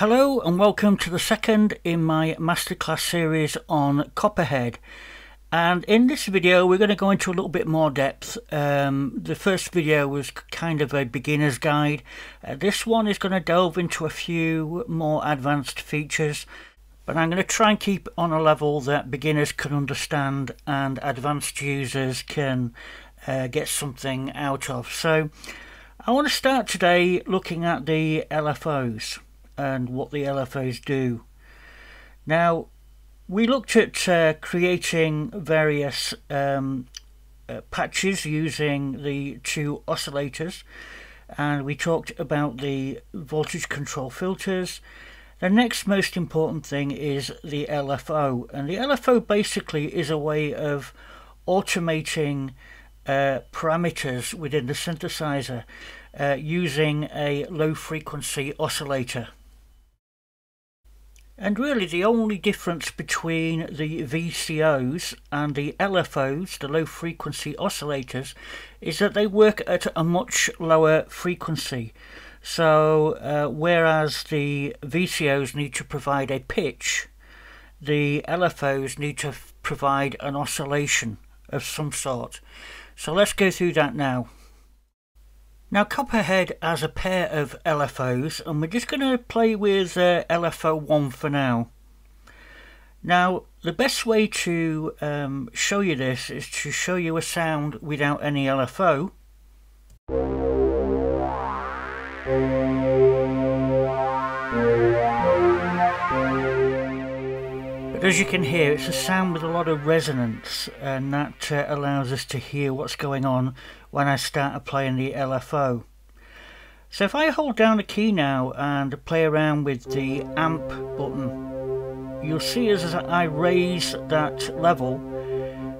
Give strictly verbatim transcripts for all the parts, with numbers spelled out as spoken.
Hello and welcome to the second in my masterclass series on Copperhead, and in this video we're going to go into a little bit more depth. Um, the first video was kind of a beginner's guide. Uh, this one is going to delve into a few more advanced features, but I'm going to try and keep on a level that beginners can understand and advanced users can uh, get something out of. So I want to start today looking at the L F Os. And what the L F Os do. Now, we looked at uh, creating various um, uh, patches using the two oscillators, and we talked about the voltage control filters. The next most important thing is the L F O, and the L F O basically is a way of automating uh, parameters within the synthesizer uh, using a low frequency oscillator. And really the only difference between the V C Os and the L F Os, the low frequency oscillators, is that they work at a much lower frequency. So uh, whereas the V C Os need to provide a pitch, the L F Os need to provide an oscillation of some sort. So let's go through that now. Now Copperhead has a pair of L F Os, and we're just going to play with uh, L F O one for now. Now the best way to um, show you this is to show you a sound without any L F O. But as you can hear, it's a sound with a lot of resonance, and that uh, allows us to hear what's going on when I start applying the L F O. So if I hold down a key now and play around with the amp button, you'll see as I raise that level,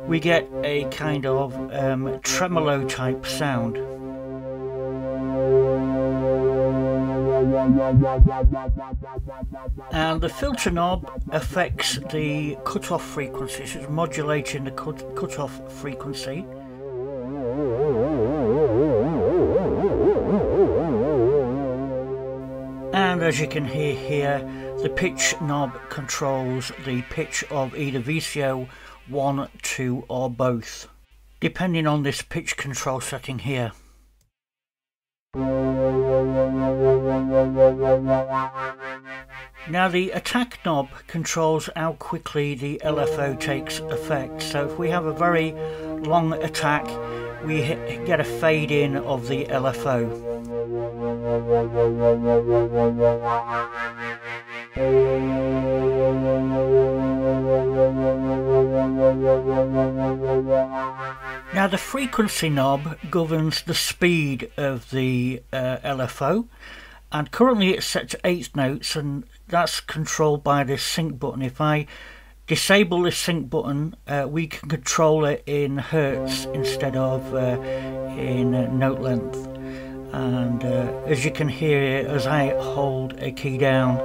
we get a kind of um, tremolo type sound. And the filter knob affects the cutoff frequency, so it's modulating the cut cutoff frequency. And as you can hear here, the pitch knob controls the pitch of either V C O one, two or both, depending on this pitch control setting here. Now the attack knob controls how quickly the L F O takes effect. So if we have a very long attack, we get a fade in of the L F O. Now the frequency knob governs the speed of the uh, L F O, and currently it's set to eighth notes, and that's controlled by this sync button. If I disable this sync button, uh, we can control it in hertz instead of uh, in uh, note length. And uh, as you can hear, as I hold a key down,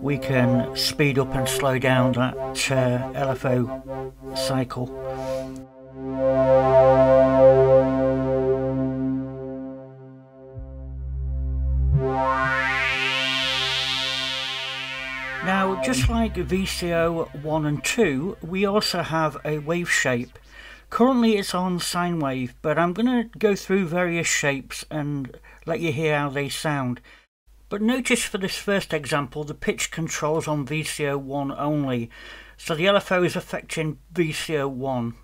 we can speed up and slow down that uh, L F O cycle. Now, just like V C O one and two, we also have a wave shape. Currently it's on sine wave, but I'm going to go through various shapes and let you hear how they sound. But notice for this first example, the pitch controls on V C O one only, so the L F O is affecting V C O one.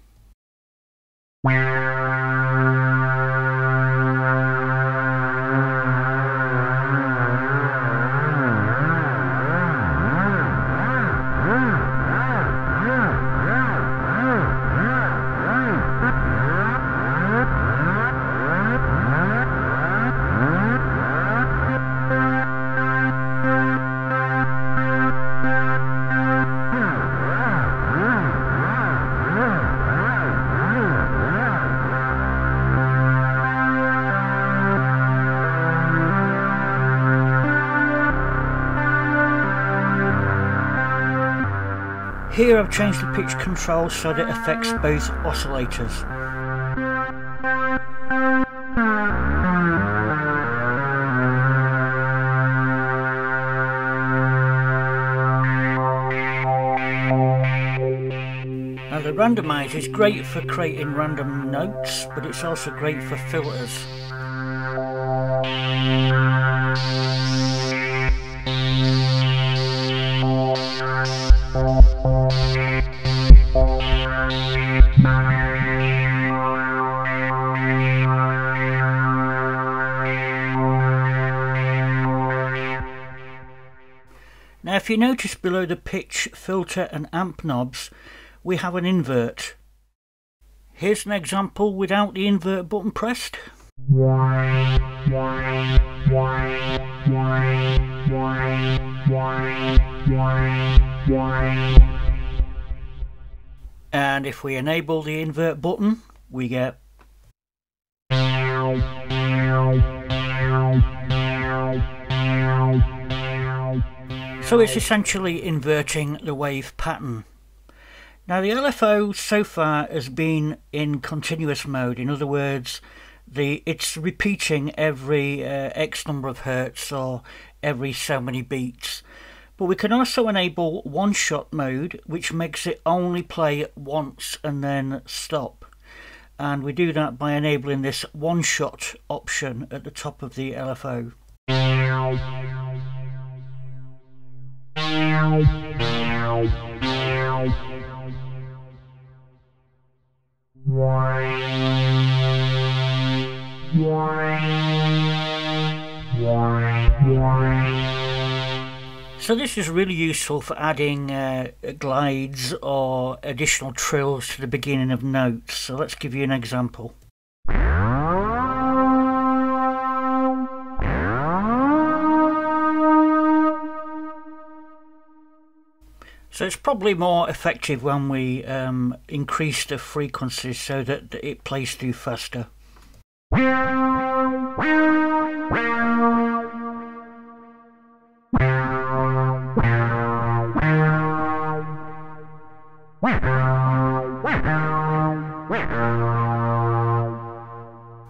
Here I've changed the pitch control so that it affects both oscillators. Randomizer is great for creating random notes, but it's also great for filters. Now if you notice below the pitch, filter and amp knobs, we have an invert. Here's an example without the invert button pressed. And if we enable the invert button, we get... So it's essentially inverting the wave pattern. Now the L F O so far has been in continuous mode. In other words, the it's repeating every uh, X number of hertz or every so many beats. But we can also enable one-shot mode, which makes it only play once and then stop. And we do that by enabling this one-shot option at the top of the L F O. So this is really useful for adding uh, glides or additional trills to the beginning of notes. So let's give you an example. So it's probably more effective when we um, increase the frequencies so that it plays through faster.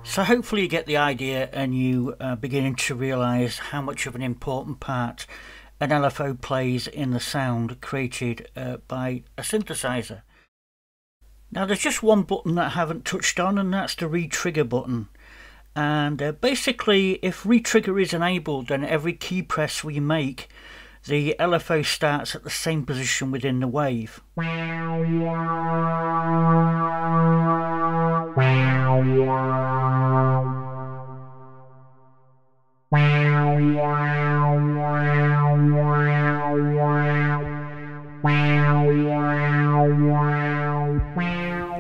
So hopefully you get the idea and you are beginning to realise how much of an important part an L F O plays in the sound created uh, by a synthesizer. Now there's just one button that I haven't touched on, and that's the re-trigger button. And uh, basically if re-trigger is enabled, then every key press we make, the L F O starts at the same position within the wave.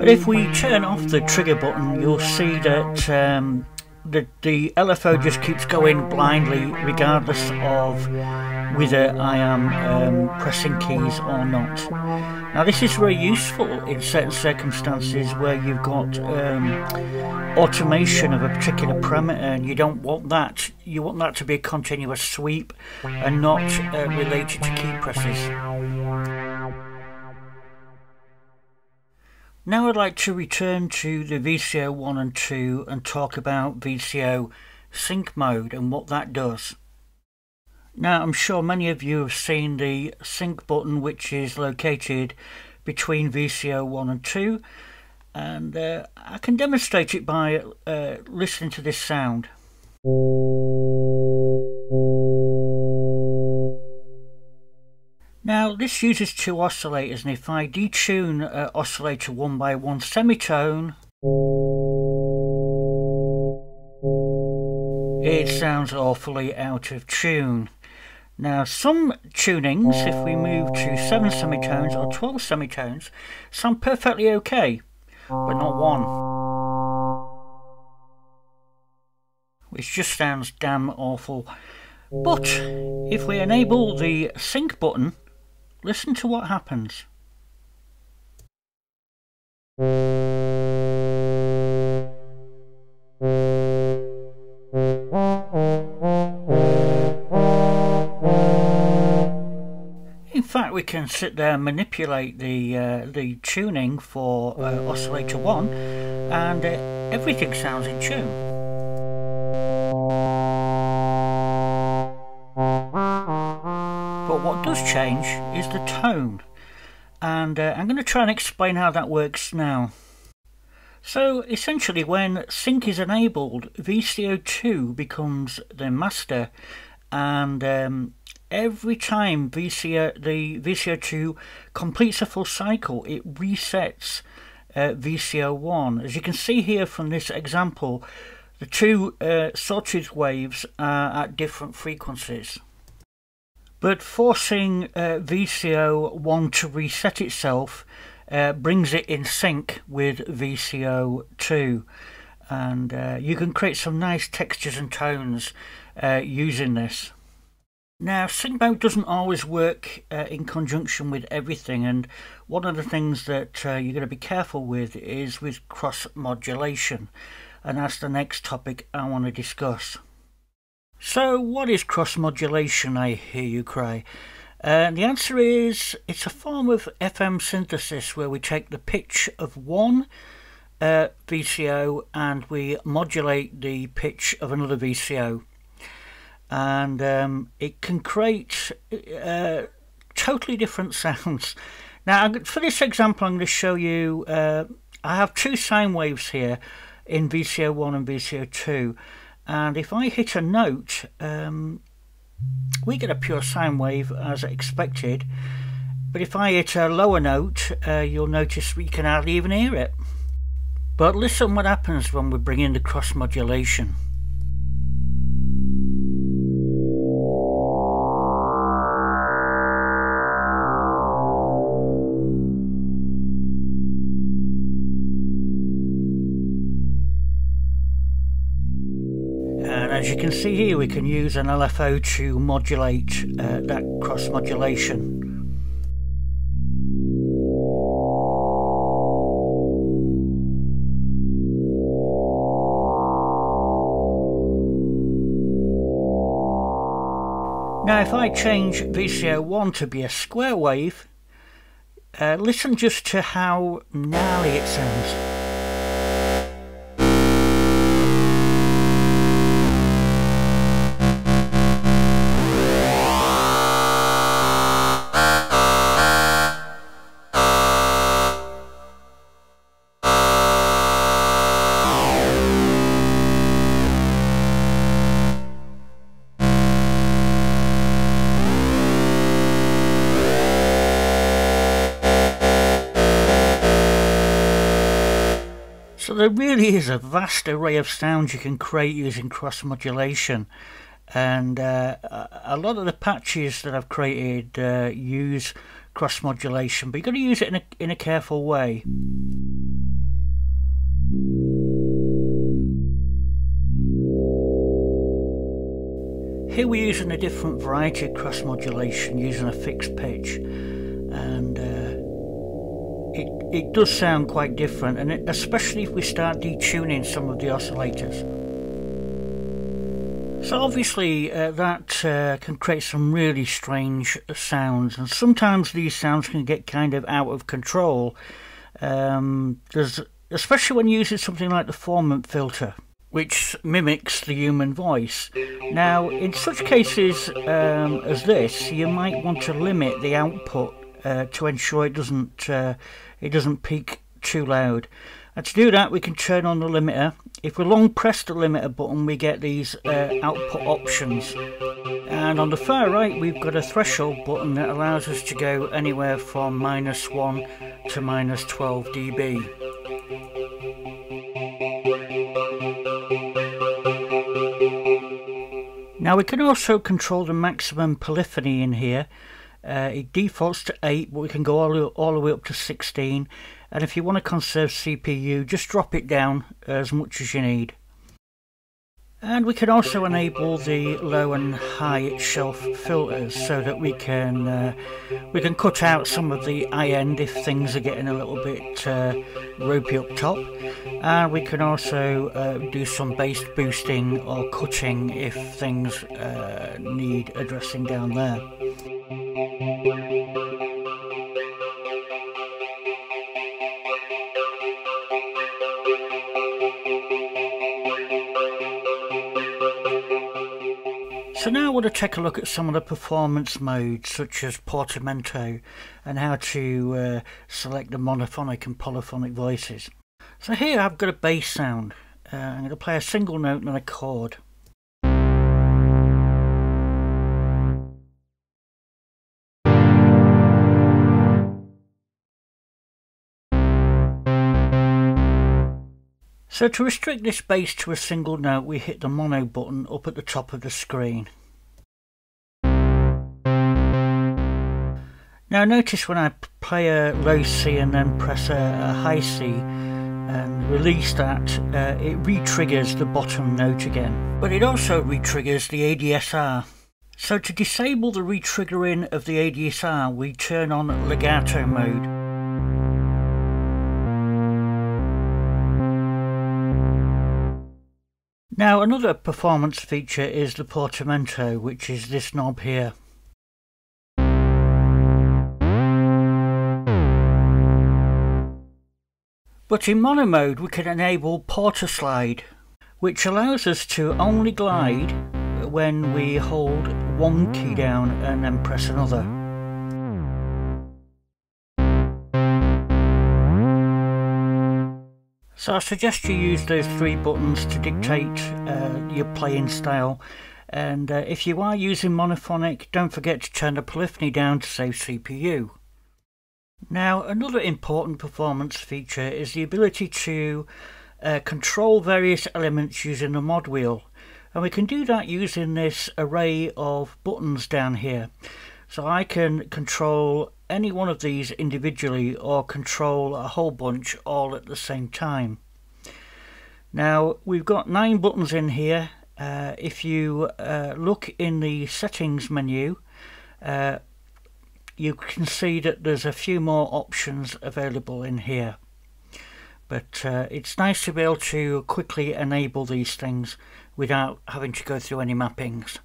But if we turn off the trigger button, you'll see that um, the, the L F O just keeps going blindly regardless of whether I am um, pressing keys or not. Now this is very useful in certain circumstances where you've got um, automation of a particular parameter and you don't want that. You want that to be a continuous sweep and not uh, related to key presses. Now I'd like to return to the V C O one and two and talk about V C O sync mode and what that does. Now I'm sure many of you have seen the sync button, which is located between V C O one and two, and uh, I can demonstrate it by uh, listening to this sound. Now this uses two oscillators, and if I detune uh, oscillator one by one semitone, it sounds awfully out of tune. Now some tunings, if we move to seven semitones or twelve semitones, sound perfectly okay, but not one, which just sounds damn awful. But if we enable the sync button, listen to what happens. In fact, we can sit there and manipulate the, uh, the tuning for uh, oscillator one, and uh, everything sounds in tune. But what does change is the tone. and uh, I'm going to try and explain how that works now. So essentially, when sync is enabled, V C O two becomes the master, and um, every time V C O, the V C O two completes a full cycle, it resets uh, V C O one. As you can see here from this example, the two uh, sawtooth waves are at different frequencies. But forcing uh, V C O one to reset itself Uh, brings it in sync with V C O two, and uh, you can create some nice textures and tones uh, using this. Now, sync mode doesn't always work uh, in conjunction with everything, and one of the things that uh, you're going to be careful with is with cross modulation, and that's the next topic I want to discuss. So what is cross modulation, I hear you cry? Uh, the answer is it's a form of F M synthesis where we take the pitch of one uh, V C O and we modulate the pitch of another V C O, and um, it can create uh, totally different sounds. Now for this example, I'm going to show you uh, I have two sine waves here in V C O one and V C O two, and if I hit a note, um, we get a pure sine wave as expected, but if I hit a lower note, uh, you'll notice we can hardly even hear it. But listen what happens when we bring in the cross modulation. As you can see here, we can use an L F O to modulate uh, that cross modulation. Now if I change V C O one to be a square wave, uh, listen just to how gnarly it sounds. So there really is a vast array of sounds you can create using cross modulation, and uh, a lot of the patches that I've created uh, use cross modulation, but you've got to use it in a, in a careful way. Here we're using a different variety of cross modulation using a fixed pitch, and uh, It, it does sound quite different, and it, especially if we start detuning some of the oscillators. So obviously uh, that uh, can create some really strange sounds, and sometimes these sounds can get kind of out of control, um, there's, especially when using something like the formant filter, which mimics the human voice. Now in such cases um, as this, you might want to limit the output Uh, to ensure it doesn't uh, it doesn't peak too loud, and to do that we can turn on the limiter. If we long press the limiter button, we get these uh, output options, and on the far right we've got a threshold button that allows us to go anywhere from minus one to minus twelve dB. Now we can also control the maximum polyphony in here. Uh, it defaults to eight, but we can go all the, all the way up to sixteen, and if you want to conserve C P U, just drop it down as much as you need. And we can also enable the low and high shelf filters so that we can uh, we can cut out some of the high end if things are getting a little bit uh, ropey up top, and we can also uh, do some bass boosting or cutting if things uh, need addressing down there. So now I want to take a look at some of the performance modes such as portamento and how to uh, select the monophonic and polyphonic voices. So here I've got a bass sound. Uh, I'm going to play a single note and a chord. So to restrict this bass to a single note, we hit the mono button up at the top of the screen. Now notice when I play a low C and then press a, a high C and release that, uh, it re-triggers the bottom note again. But it also re-triggers the A D S R. So to disable the re-triggering of the A D S R, we turn on legato mode. Now another performance feature is the portamento, which is this knob here. But in mono mode we can enable porta slide, which allows us to only glide when we hold one key down and then press another. So I suggest you use those three buttons to dictate uh, your playing style, and uh, if you are using monophonic, don't forget to turn the polyphony down to save C P U. Now another important performance feature is the ability to uh, control various elements using the mod wheel, and we can do that using this array of buttons down here. So I can control any one of these individually or control a whole bunch all at the same time. Now we've got nine buttons in here. Uh, if you uh, look in the settings menu, uh, you can see that there's a few more options available in here, but uh, it's nice to be able to quickly enable these things without having to go through any mappings.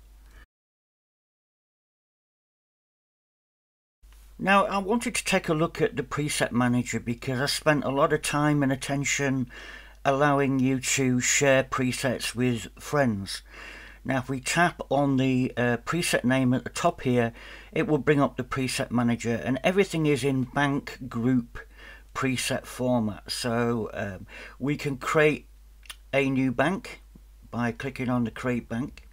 Now I wanted to take a look at the preset manager because I spent a lot of time and attention allowing you to share presets with friends. Now if we tap on the uh, preset name at the top here, it will bring up the preset manager, and everything is in bank group preset format. So um, we can create a new bank by clicking on the create bank,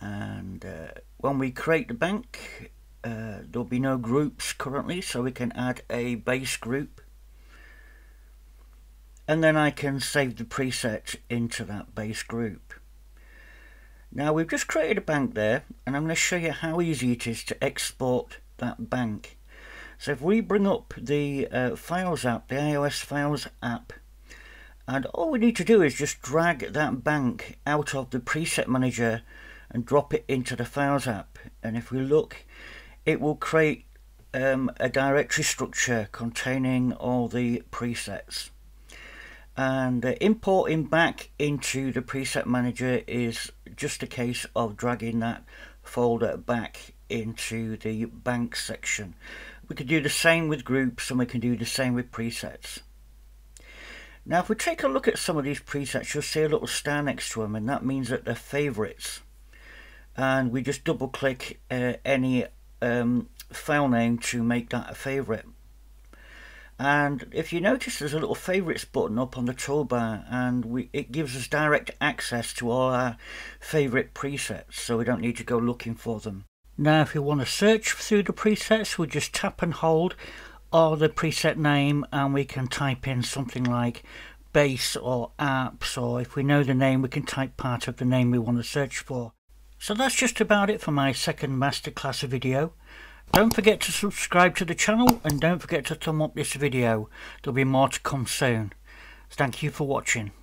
and uh, when we create the bank, Uh, there'll be no groups currently, so we can add a base group, and then I can save the preset into that base group. Now we've just created a bank there, and I'm going to show you how easy it is to export that bank. So if we bring up the uh, Files app, the iOS Files app, and all we need to do is just drag that bank out of the preset manager and drop it into the Files app, and if we look, it will create um, a directory structure containing all the presets. And uh, importing back into the preset manager is just a case of dragging that folder back into the bank section. We can do the same with groups, and we can do the same with presets. Now if we take a look at some of these presets, you'll see a little star next to them, and that means that they're favorites. And we just double click uh, any Um, file name to make that a favorite. And if you notice, there's a little favorites button up on the toolbar, and we, it gives us direct access to all our favorite presets, so we don't need to go looking for them. Now if you want to search through the presets, we'll just tap and hold on the preset name, and we can type in something like bass or apps, or if we know the name, we can type part of the name we want to search for. So that's just about it for my second masterclass video. Don't forget to subscribe to the channel, and don't forget to thumb up this video. There'll be more to come soon. Thank you for watching.